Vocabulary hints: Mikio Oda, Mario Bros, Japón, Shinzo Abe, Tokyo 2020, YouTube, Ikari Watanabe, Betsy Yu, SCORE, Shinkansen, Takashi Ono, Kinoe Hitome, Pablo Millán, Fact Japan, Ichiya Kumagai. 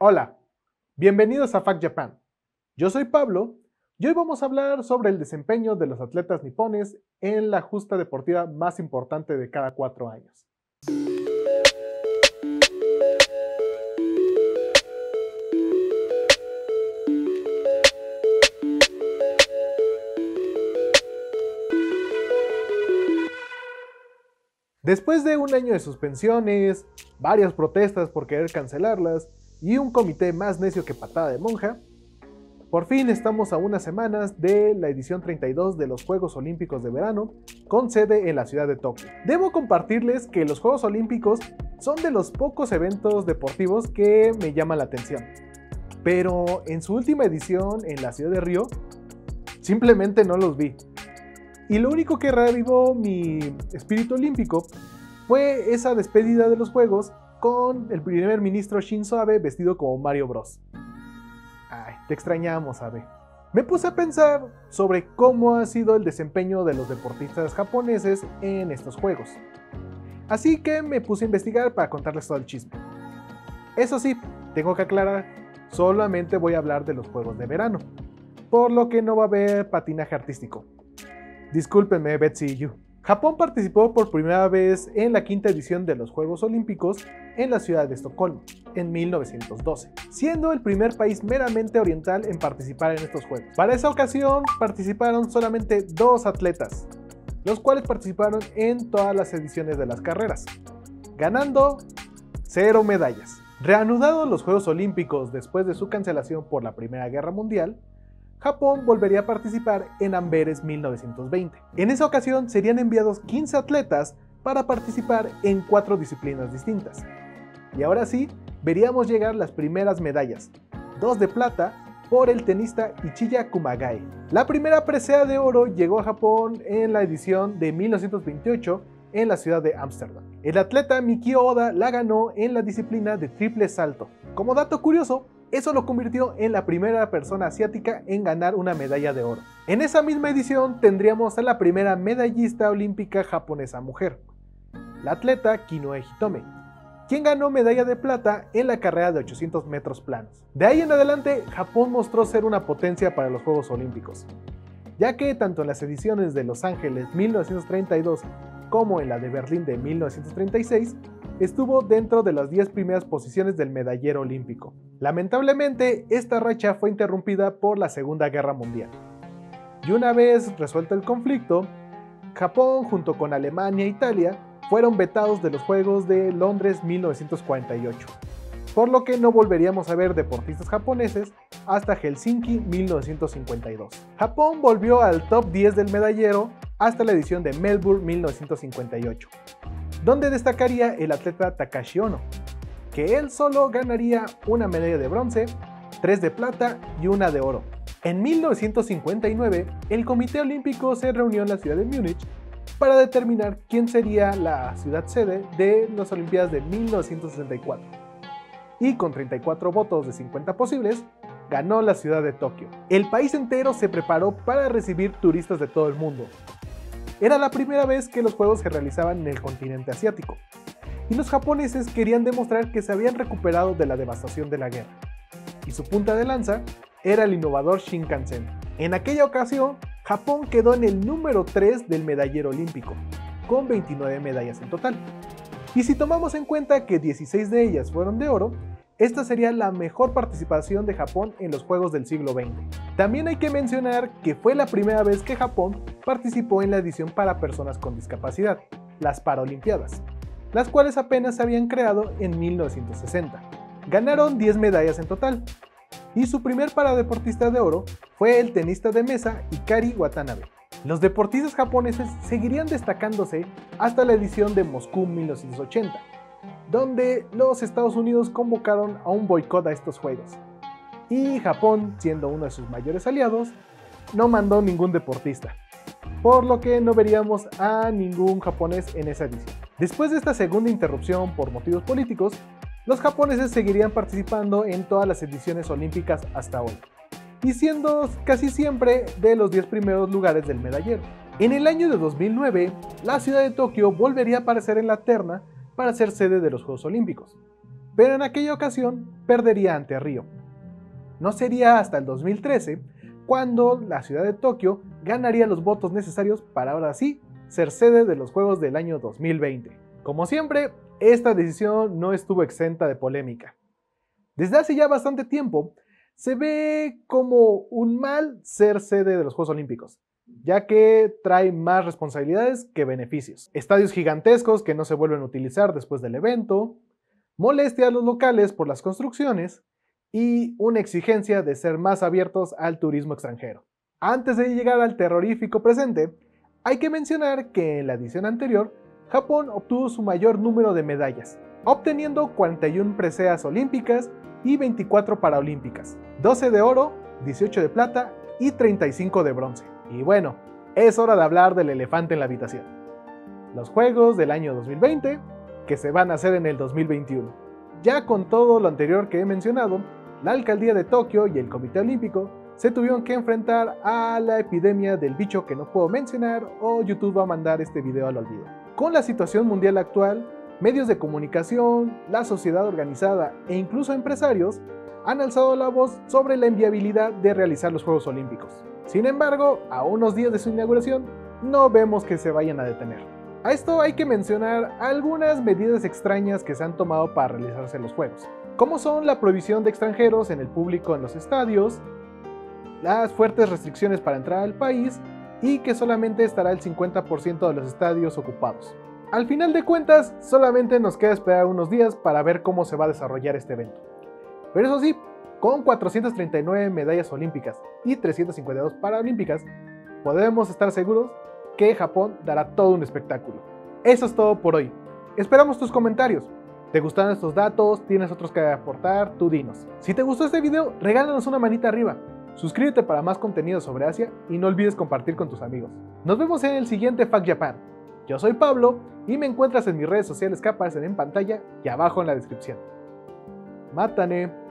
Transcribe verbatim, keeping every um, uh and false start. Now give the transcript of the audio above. Hola, bienvenidos a Fact Japan. Yo soy Pablo y hoy vamos a hablar sobre el desempeño de los atletas nipones en la justa deportiva más importante de cada cuatro años. Después de un año de suspensiones, varias protestas por querer cancelarlas y un comité más necio que patada de monja, por fin estamos a unas semanas de la edición treinta y dos de los Juegos Olímpicos de Verano, con sede en la ciudad de Tokio. Debo compartirles que los Juegos Olímpicos son de los pocos eventos deportivos que me llaman la atención, pero en su última edición en la ciudad de Río, simplemente no los vi. Y lo único que reavivó mi espíritu olímpico fue esa despedida de los juegos con el primer ministro Shinzo Abe vestido como Mario Bros. Ay, te extrañamos, Abe. Me puse a pensar sobre cómo ha sido el desempeño de los deportistas japoneses en estos juegos. Así que me puse a investigar para contarles todo el chisme. Eso sí, tengo que aclarar, solamente voy a hablar de los juegos de verano, por lo que no va a haber patinaje artístico. Discúlpenme, Betsy Yu. Japón participó por primera vez en la quinta edición de los Juegos Olímpicos en la ciudad de Estocolmo, en mil novecientos doce, siendo el primer país meramente oriental en participar en estos juegos. Para esa ocasión participaron solamente dos atletas, los cuales participaron en todas las ediciones de las carreras, ganando cero medallas. Reanudados los Juegos Olímpicos después de su cancelación por la Primera Guerra Mundial, Japón volvería a participar en Amberes mil novecientos veinte. En esa ocasión serían enviados quince atletas para participar en cuatro disciplinas distintas. Y ahora sí, veríamos llegar las primeras medallas, dos de plata por el tenista Ichiya Kumagai. La primera presea de oro llegó a Japón en la edición de mil novecientos veintiocho en la ciudad de Ámsterdam. El atleta Mikio Oda la ganó en la disciplina de triple salto. Como dato curioso, eso lo convirtió en la primera persona asiática en ganar una medalla de oro. En esa misma edición tendríamos a la primera medallista olímpica japonesa mujer, la atleta Kinoe Hitome, quien ganó medalla de plata en la carrera de ochocientos metros planos. De ahí en adelante, Japón mostró ser una potencia para los Juegos Olímpicos, ya que tanto en las ediciones de Los Ángeles mil novecientos treinta y dos como en la de Berlín de mil novecientos treinta y seis, estuvo dentro de las diez primeras posiciones del medallero olímpico. Lamentablemente, esta racha fue interrumpida por la Segunda Guerra Mundial. Y una vez resuelto el conflicto, Japón junto con Alemania e Italia fueron vetados de los Juegos de Londres mil novecientos cuarenta y ocho, por lo que no volveríamos a ver deportistas japoneses hasta Helsinki mil novecientos cincuenta y dos. Japón volvió al top diez del medallero hasta la edición de Melbourne mil novecientos cincuenta y ocho, donde destacaría el atleta Takashi Ono, que él solo ganaría una medalla de bronce, tres de plata y una de oro. En mil novecientos cincuenta y nueve, el Comité Olímpico se reunió en la ciudad de Múnich para determinar quién sería la ciudad sede de las Olimpiadas de mil novecientos sesenta y cuatro. Y con treinta y cuatro votos de cincuenta posibles, ganó la ciudad de Tokio. El país entero se preparó para recibir turistas de todo el mundo. Era la primera vez que los juegos se realizaban en el continente asiático, y los japoneses querían demostrar que se habían recuperado de la devastación de la guerra, y su punta de lanza era el innovador Shinkansen. En aquella ocasión, Japón quedó en el número tres del medallero olímpico, con veintinueve medallas en total, y si tomamos en cuenta que dieciséis de ellas fueron de oro, esta sería la mejor participación de Japón en los Juegos del siglo veinte. También hay que mencionar que fue la primera vez que Japón participó en la edición para personas con discapacidad, las Paralimpiadas, las cuales apenas se habían creado en mil novecientos sesenta. Ganaron diez medallas en total, y su primer paradeportista de oro fue el tenista de mesa Ikari Watanabe. Los deportistas japoneses seguirían destacándose hasta la edición de Moscú mil novecientos ochenta, donde los Estados Unidos convocaron a un boicot a estos juegos, y Japón, siendo uno de sus mayores aliados, no mandó ningún deportista, por lo que no veríamos a ningún japonés en esa edición. Después de esta segunda interrupción por motivos políticos, los japoneses seguirían participando en todas las ediciones olímpicas hasta hoy, y siendo casi siempre de los diez primeros lugares del medallero. En el año de dos mil nueve, la ciudad de Tokio volvería a aparecer en la terna para ser sede de los Juegos Olímpicos, pero en aquella ocasión perdería ante Río. No sería hasta el dos mil trece cuando la ciudad de Tokio ganaría los votos necesarios para ahora sí ser sede de los Juegos del año dos mil veinte. Como siempre, esta decisión no estuvo exenta de polémica. Desde hace ya bastante tiempo se ve como un mal ser sede de los Juegos Olímpicos, ya que trae más responsabilidades que beneficios. Estadios gigantescos que no se vuelven a utilizar después del evento, molestia a los locales por las construcciones y una exigencia de ser más abiertos al turismo extranjero. Antes de llegar al terrorífico presente, hay que mencionar que en la edición anterior, Japón obtuvo su mayor número de medallas, obteniendo cuarenta y una preseas olímpicas y veinticuatro paraolímpicas, doce de oro, dieciocho de plata y treinta y cinco de bronce. Y bueno, es hora de hablar del elefante en la habitación. Los Juegos del año dos mil veinte, que se van a hacer en el dos mil veintiuno. Ya con todo lo anterior que he mencionado, la alcaldía de Tokio y el Comité Olímpico se tuvieron que enfrentar a la epidemia del bicho que no puedo mencionar o YouTube va a mandar este video al olvido. Con la situación mundial actual, medios de comunicación, la sociedad organizada e incluso empresarios han alzado la voz sobre la inviabilidad de realizar los Juegos Olímpicos. Sin embargo, a unos días de su inauguración, no vemos que se vayan a detener. A esto hay que mencionar algunas medidas extrañas que se han tomado para realizarse los Juegos, como son la prohibición de extranjeros en el público en los estadios, las fuertes restricciones para entrar al país y que solamente estará el cincuenta por ciento de los estadios ocupados. Al final de cuentas, solamente nos queda esperar unos días para ver cómo se va a desarrollar este evento. Pero eso sí, con cuatrocientas treinta y nueve medallas olímpicas y trescientas cincuenta y dos paraolímpicas, podemos estar seguros que Japón dará todo un espectáculo. Eso es todo por hoy. Esperamos tus comentarios. ¿Te gustaron estos datos? ¿Tienes otros que aportar? Tú dinos. Si te gustó este video, regálanos una manita arriba. Suscríbete para más contenido sobre Asia y no olvides compartir con tus amigos. Nos vemos en el siguiente Fact Japan. Yo soy Pablo y me encuentras en mis redes sociales que aparecen en pantalla y abajo en la descripción. ¡Mátane!